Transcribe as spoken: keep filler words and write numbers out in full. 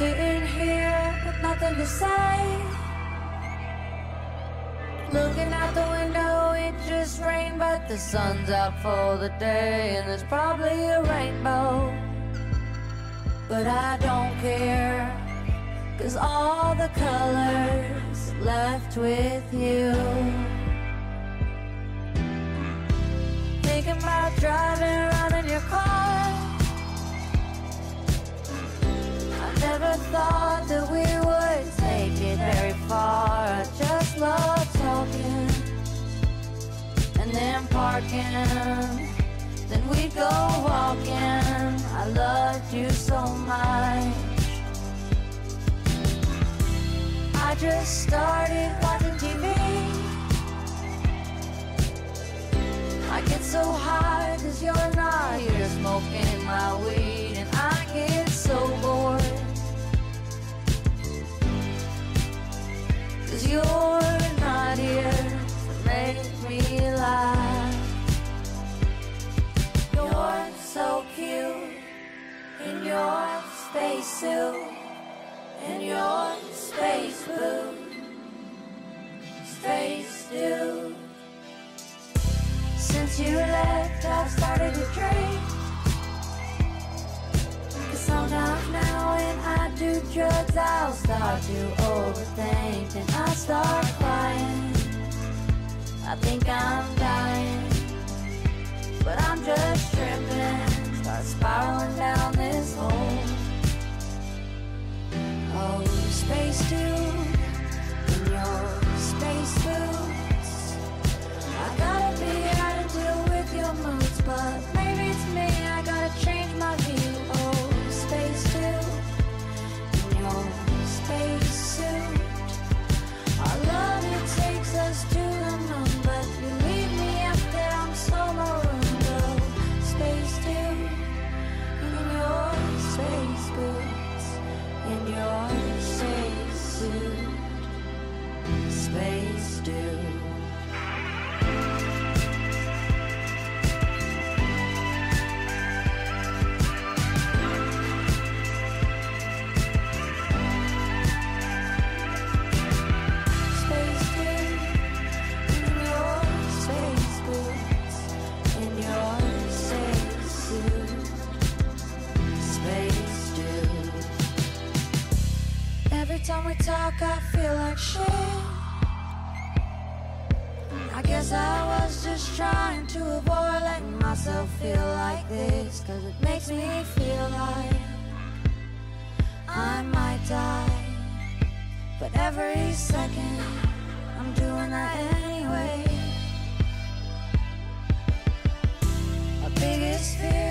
Sitting here with nothing to say, looking out the window, it just rained, but the sun's out for the day, and there's probably a rainbow, but I don't care, 'cause all the colors left with you. Thinking about driving around in your car, never thought that we would take it very far. I just love talking and then parking, then we'd go walking. I loved you so much. I just started watching T V. I get so high 'cause you're not here smoking my weed, and I get so bored 'cause you're not here to make me laugh. You're so cute in your spacesuit, in your space blue, space blue. Since you left, I've started to drink, 'cause sometimes now when I do drugs, I'll start to overthink and I start crying. I think I'm dying, but I'm just tripping. Start spiraling down this hole. Oh, space two, in your space suits. I gotta be out to deal with your moods, but maybe it's me. I gotta change my view. Oh, space two, space suit. Our love, it takes us to the moon, but you leave me up there, I'm so marooned. Oh, space two, in your space boots, in your space suit, space dude. Every time we talk, I feel like shit. I guess I was just trying to avoid letting myself feel like this, 'cause it makes me feel like I might die, but every second I'm doing that anyway. My biggest fear